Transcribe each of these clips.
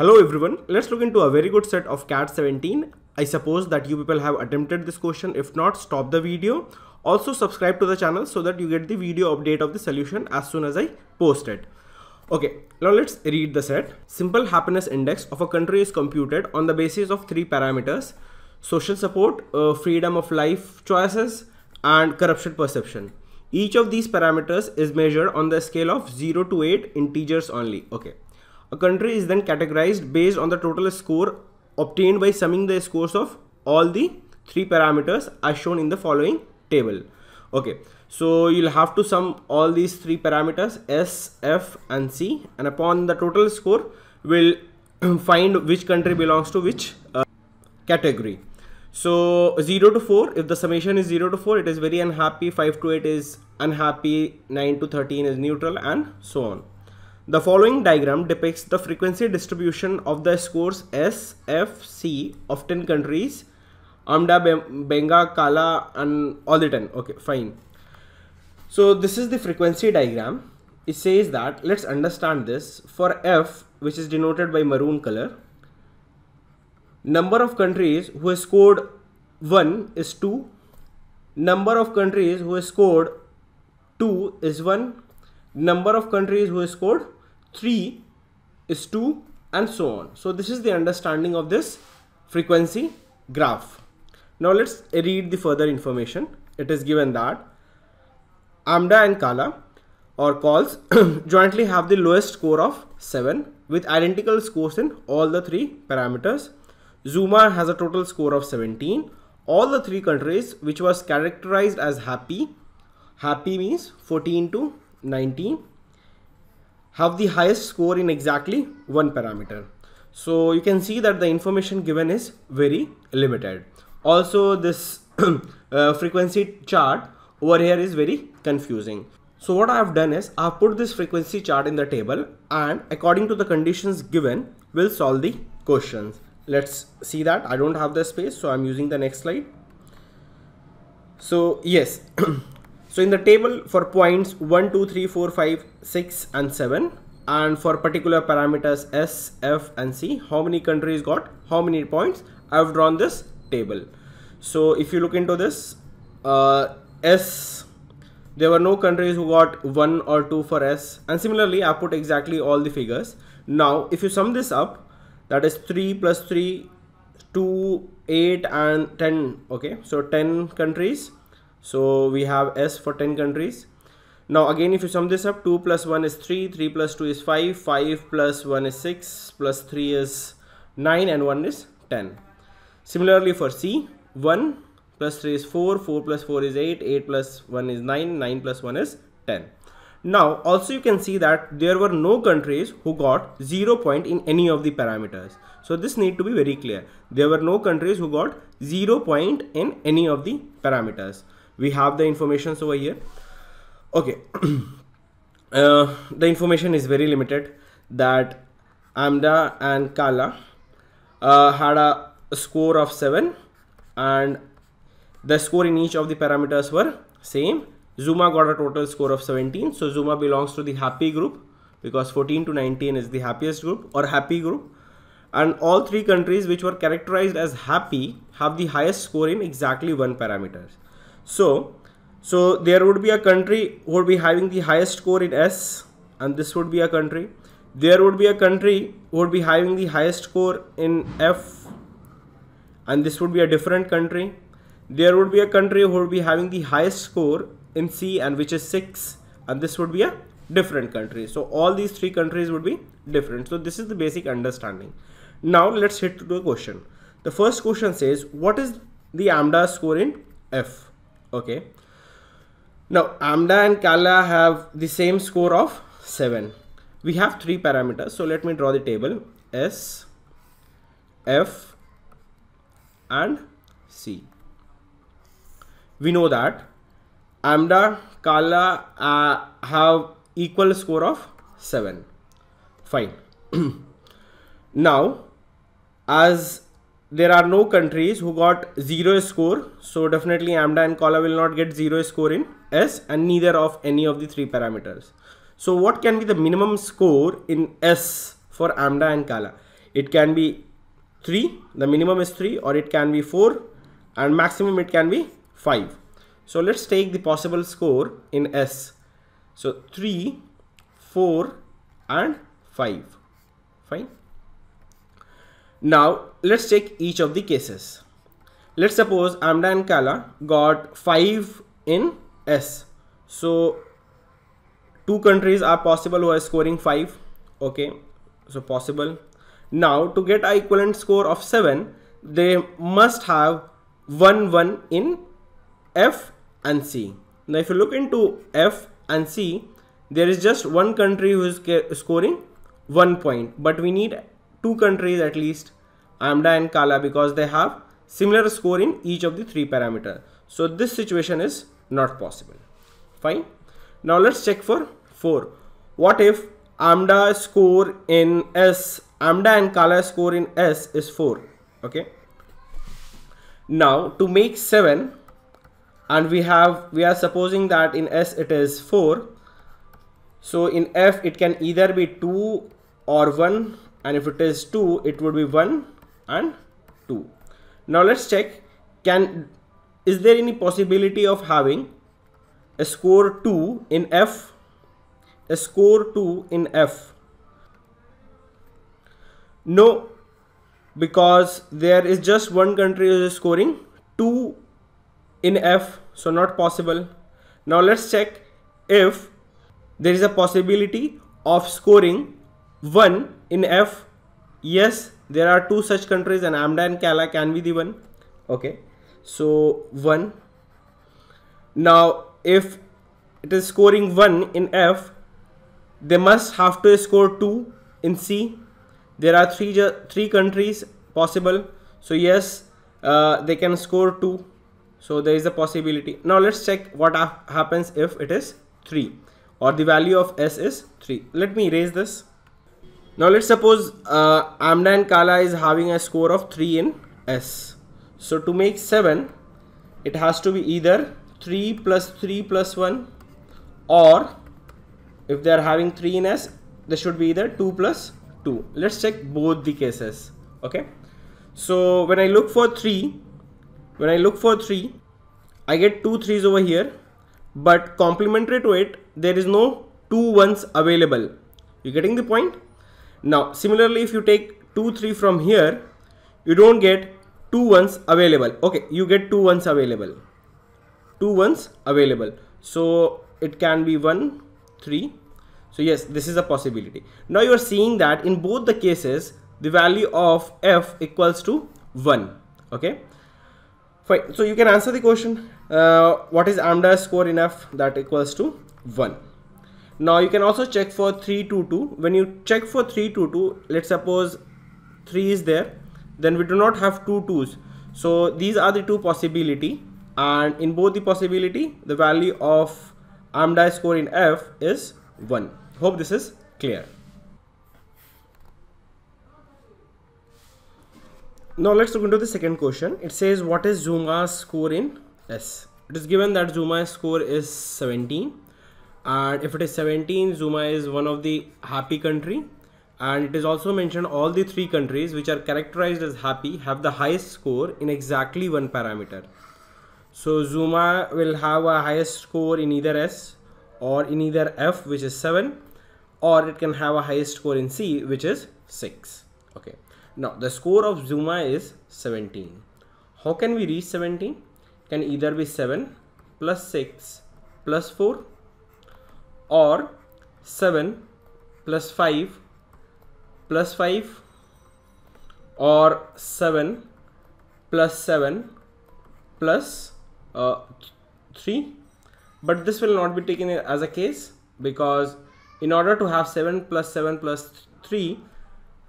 Hello everyone, let's look into a very good set of CAT 17. I suppose that you people have attempted this question. If not, stop the video. Also subscribe to the channel so that you get the video update of the solution as soon as I post it. Okay, now let's read the set. Simple happiness index of a country is computed on the basis of three parameters: social support, freedom of life choices, and corruption perception. Each of these parameters is measured on the scale of 0 to 8 integers only. Okay. A country is then categorized based on the total score obtained by summing the scores of all the three parameters as shown in the following table. Okay, so you'll have to sum all these three parameters S, F and C, and upon the total score we'll find which country belongs to which category. So 0 to 4, if the summation is 0 to 4, it is very unhappy, 5 to 8 is unhappy, 9 to 13 is neutral, and so on. The following diagram depicts the frequency distribution of the scores S, F, C of 10 countries, Amda, Benga, Kala, and all the 10. Okay, fine. So this is the frequency diagram. It says that, let's understand this. For F, which is denoted by maroon color, number of countries who has scored 1 is 2, number of countries who has scored 2 is 1, number of countries who has scored 3 is 2, and so on. So this is the understanding of this frequency graph. Now let's read the further information. It is given that Amda and Kala or calls jointly have the lowest score of 7 with identical scores in all the three parameters. Zuma has a total score of 17. All the three countries which was characterized as happy, happy means 14 to 19, have the highest score in exactly one parameter. So you can see that the information given is very limited. Also this frequency chart over here is very confusing. So what I have done is I have put this frequency chart in the table, and according to the conditions given we'll solve the questions. Let's see that. I don't have the space, so I'm using the next slide. So yes. So in the table for points 1, 2, 3, 4, 5, 6 and 7, and for particular parameters S, F and C, how many countries got how many points, I have drawn this table. So if you look into this, S, there were no countries who got 1 or 2 for S, and similarly I put exactly all the figures. Now if you sum this up, that is 3 plus 3, 2, 8 and 10, okay, so 10 countries. So we have S for 10 countries. Now again if you sum this up, 2 plus 1 is 3, 3 plus 2 is 5, 5 plus 1 is 6, plus 3 is 9 and 1 is 10. Similarly for C, 1 plus 3 is 4, 4 plus 4 is 8, 8 plus 1 is 9, 9 plus 1 is 10. Now also you can see that there were no countries who got 0 point in any of the parameters. So this need to be very clear. There were no countries who got 0 point in any of the parameters. We have the information over here. Okay. The information is very limited that Amda and Kala had a score of 7, and the score in each of the parameters were same. Zuma got a total score of 17. So Zuma belongs to the happy group because 14 to 19 is the happiest group or happy group. And all three countries which were characterized as happy have the highest score in exactly one parameter. So there would be a country who would be having the highest score in S, and this would be a country. There would be a country who would be having the highest score in F, and this would be a different country. There would be a country who would be having the highest score in C, and which is 6, and this would be a different country. So all these three countries would be different. So this is the basic understanding. Now let's hit to the question. The first question says, what is the Amda score in F? Okay, now Amda and Kala have the same score of 7. We have three parameters, so let me draw the table: S, F and C. We know that Amda, Kala have equal score of 7. Fine. Now as there are no countries who got 0 score, so definitely Amda and Kala will not get 0 score in S, and neither of any of the three parameters. So what can be the minimum score in S for Amda and Kala? it can be 3, the minimum is 3, or it can be 4, and maximum it can be 5. So let's take the possible score in S. So 3, 4 and 5. Fine. Now let's check each of the cases. Let's suppose Amda and Kala got 5 in S. So two countries are possible who are scoring 5. Okay, so possible. Now to get an equivalent score of 7, they must have 1, 1 in F and C. Now if you look into F and C, there is just one country who is scoring 1 point, but we need two countries at least, Amda and Kala, because they have similar score in each of the 3 parameters. So this situation is not possible. Fine. Now let's check for 4. What if Amda score in S, Amda and Kala score in S is 4. Okay. Now to make 7, and we are supposing that in S it is 4. So in F it can either be 2 or 1, and if it is 2 it would be 1 and 2. Now let's check, is there any possibility of having a score 2 in F, a score 2 in F? No, because there is just one country who is scoring 2 in F, so not possible. Now let's check if there is a possibility of scoring 1 in F. Yes, there are two such countries, and Amda and Kala can be the one. Okay, so 1. Now if it is scoring 1 in F, they must have to score 2 in C. There are three countries possible, so yes, they can score 2, so there is a possibility. Now let's check what happens if it is 3, or the value of S is 3. Let me erase this. Now let's suppose Amda and Kala is having a score of 3 in S. So to make 7, it has to be either 3 plus 3 plus 1, or if they are having 3 in S, they should be either 2 plus 2. Let's check both the cases. Okay, so when I look for 3, I get 2 3s over here, but complementary to it there is no 2 1s available. You getting the point? Now similarly, if you take 2 3 from here, you don't get 2 1s available. Okay, you get 2 1s available. 2 1s available, so it can be 1 3. So yes, this is a possibility. Now you are seeing that in both the cases the value of F equals to 1. Okay, fine. So you can answer the question, what is Amda's score in F? That equals to 1. Now you can also check for 3 2 2. When you check for 3 2 2, let's suppose 3 is there, then we do not have 2 2s. So these are the two possibility, and in both the possibility the value of Amda's score in F is 1. Hope this is clear. Now let's look into the second question. It says, what is Zuma's score in S? It is given that Zuma's score is 17, and if it is 17, Zuma is one of the happy country, and it is also mentioned all the 3 countries which are characterized as happy have the highest score in exactly 1 parameter. So Zuma will have a highest score in either S or in either F, which is 7, or it can have a highest score in C, which is 6. Okay, now the score of Zuma is 17. How can we reach 17? It can either be 7 plus 6 plus 4, or 7 plus 5 plus 5, or 7 plus 7 plus 3. But this will not be taken as a case, because in order to have 7 plus 7 plus 3,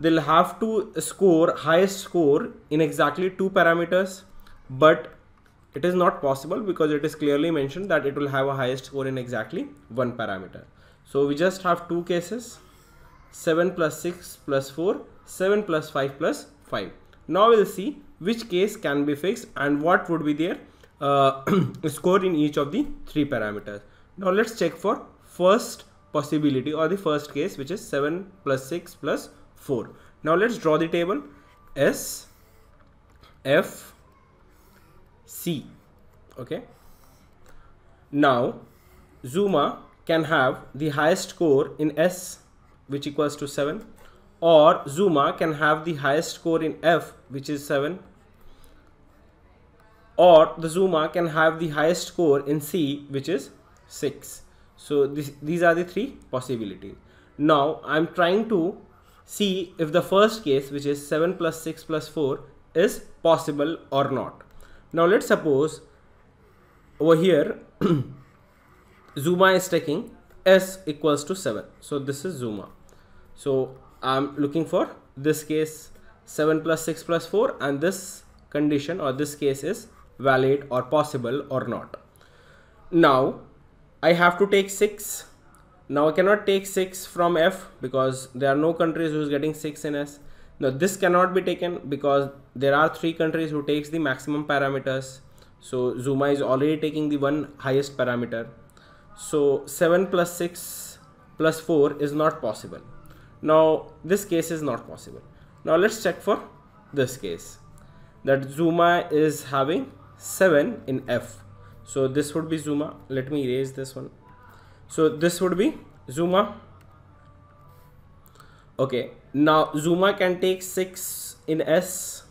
they'll have to score highest score in exactly 2 parameters, but it is not possible because it is clearly mentioned that it will have a highest score in exactly 1 parameter. So we just have 2 cases, 7 plus 6 plus 4, 7 plus 5 plus 5. Now we'll see which case can be fixed and what would be their score in each of the 3 parameters. Now let's check for first possibility, or the first case, which is 7 plus 6 plus 4. Now let's draw the table. S, F, C. Okay. Now Zuma can have the highest score in S, which equals to 7, or Zuma can have the highest score in F, which is 7, or the Zuma can have the highest score in C, which is 6. So these are the three possibilities. Now I am trying to see if the first case, which is 7 plus 6 plus 4, is possible or not. Now let's suppose over here Zuma is taking S equals to 7. So this is Zuma. So I am looking for this case 7 plus 6 plus 4, and this condition or this case is valid or possible or not. Now I have to take 6. Now I cannot take 6 from F because there are no countries who is getting 6 in S. Now this cannot be taken because there are 3 countries who takes the maximum parameters. So Zuma is already taking the one highest parameter. So 7 plus 6 plus 4 is not possible. Now this case is not possible. Now let's check for this case, that Zuma is having 7 in F. So this would be Zuma. Let me erase this one. So this would be Zuma. Okay. Now Zuma can take 6 in S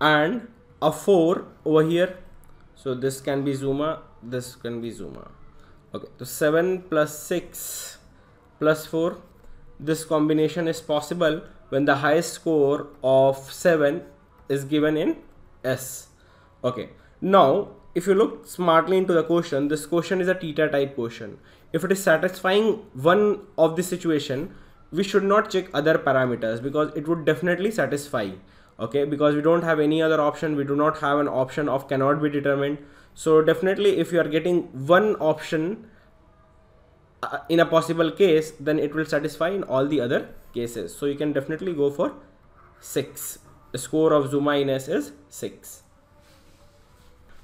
and a 4 over here. So this can be Zuma. This can be Zuma. Okay. So 7 plus 6 plus 4. This combination is possible when the highest score of 7 is given in S. Okay. Now, if you look smartly into the question, this question is a theta type question. If it is satisfying one of the situation, we should not check other parameters because it would definitely satisfy. Okay, because we don't have any other option. We do not have an option of cannot be determined. So definitely if you are getting one option in a possible case, then it will satisfy in all the other cases. So you can definitely go for 6. The score of Zuma in S is 6.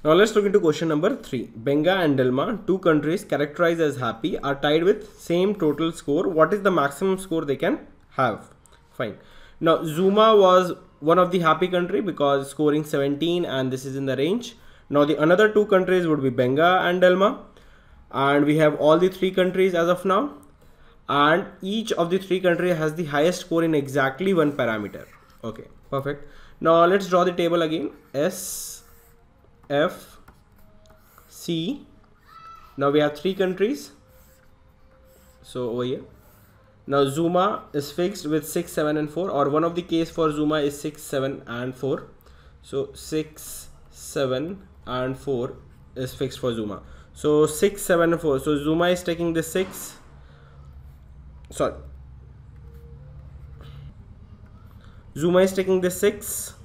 Now let's look into question number 3. Benga and Delma, two countries characterized as happy, are tied with same total score. What is the maximum score they can have? Fine. Now Zuma was one of the happy country because scoring 17, and this is in the range. Now the another two countries would be Benga and Delma, and we have all the three countries as of now, and each of the three countries has the highest score in exactly one parameter. Okay, perfect. Now let's draw the table again. S, F, C. Now we have three countries. So over here. Now Zuma is fixed with 6, 7 and 4, or one of the case for Zuma is 6, 7 and 4. So 6, 7 and 4 is fixed for Zuma. So 6, 7 and 4. So Zuma is taking the 6. Sorry. Zuma is taking the 6.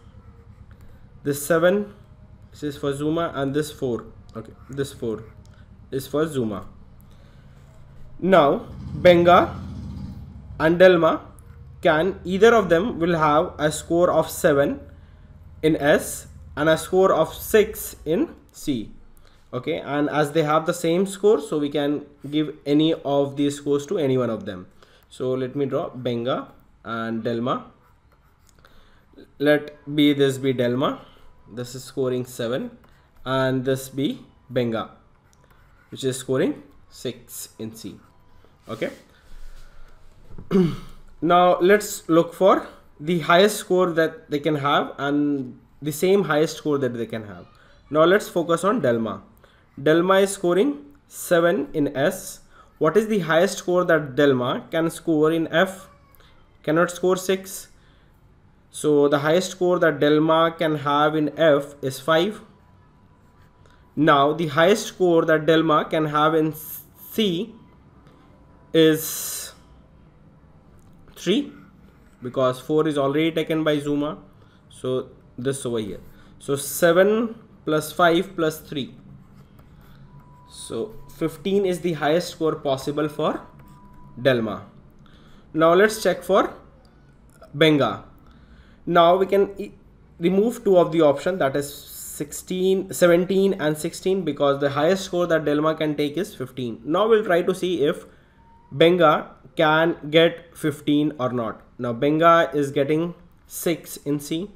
The 7. This is for Zuma, and this 4. Okay, this 4 is for Zuma. Now Benga and Delma, can either of them will have a score of 7 in S and a score of 6 in C. Okay, and as they have the same score, so we can give any of these scores to any one of them. So let me draw Benga and Delma. Let be this be Delma. This is scoring 7, and this be Benga, which is scoring 6 in C. Okay. Now let's look for the highest score that they can have and the same highest score that they can have. Now let's focus on Delma. Delma is scoring 7 in S. What is the highest score that Delma can score in F? Cannot score 6. So the highest score that Delma can have in F is 5. Now the highest score that Delma can have in C is 3, because 4 is already taken by Zuma. So this over here. So 7 plus 5 plus 3. So 15 is the highest score possible for Delma. Now let's check for Benga. Now we can remove two of the option, that is 17 and 16, because the highest score that Delma can take is 15. Now we'll try to see if Benga can get 15 or not. Now Benga is getting 6 in C.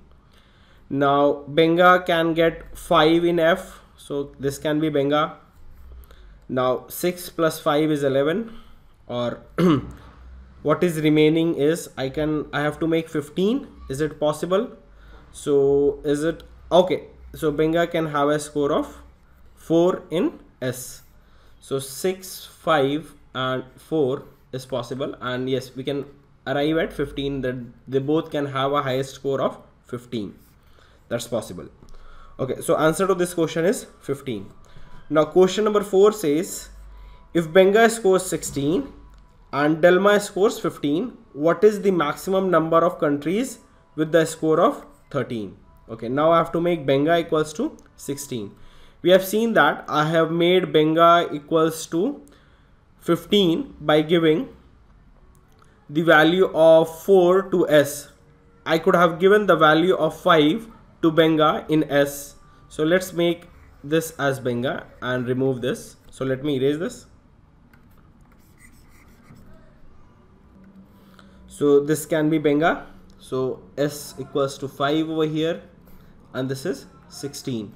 Now Benga can get 5 in F. So this can be Benga. Now 6 plus 5 is 11, or what is remaining is I have to make 15. Is it possible? So is it okay? So Benga can have a score of 4 in S. So 6, 5 and 4 is possible, and yes, we can arrive at 15, that they both can have a highest score of 15. That's possible. Okay, so answer to this question is 15. Now question number 4 says, if Benga scores 16 and Delma scores 15, what is the maximum number of countries with the score of 13? Okay, now I have to make Benga equals to 16. We have seen that I have made Benga equals to 15 by giving the value of 4 to S. I could have given the value of 5 to Benga in S. So let's make this as Benga and remove this. So let me erase this. So this can be Benga. So S equals to 5 over here, and this is 16.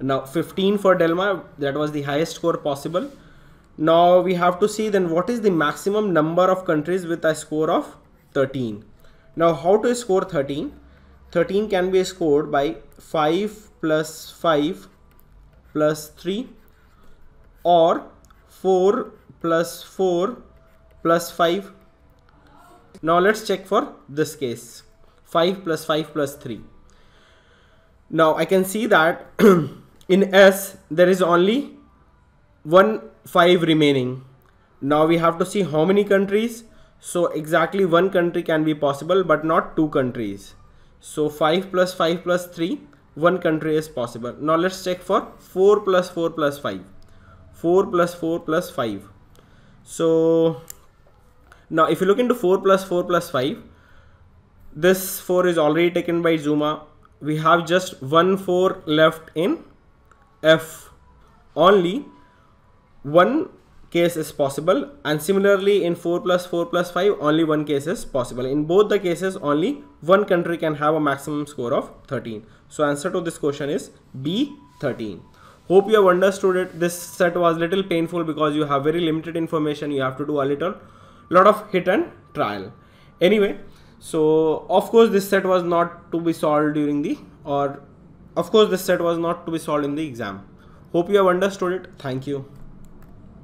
Now 15 for Delma, that was the highest score possible. Now we have to see then what is the maximum number of countries with a score of 13. Now how to score 13? 13 can be scored by 5 plus 5 plus 3, or 4 plus 4 plus 5. Now let's check for this case. 5 plus 5 plus 3. Now I can see that in S there is only 1 5 remaining. Now we have to see how many countries. So exactly one country can be possible, but not two countries. So 5 plus 3, one country is possible. Now let's check for 4 plus 4 plus 5. 4 plus 4 plus 5. So now if you look into 4 plus 4 plus 5, this 4 is already taken by Zuma. We have just 1 4 left in F. Only one case is possible, and similarly in 4 plus 4 plus 5 only one case is possible. In both the cases only one country can have a maximum score of 13. So answer to this question is B, 13. Hope you have understood it. This set was little painful because you have very limited information. You have to do a lot of hit and trial. Anyway, so of course this set was not to be solved in the exam. Hope you have understood it. Thank you.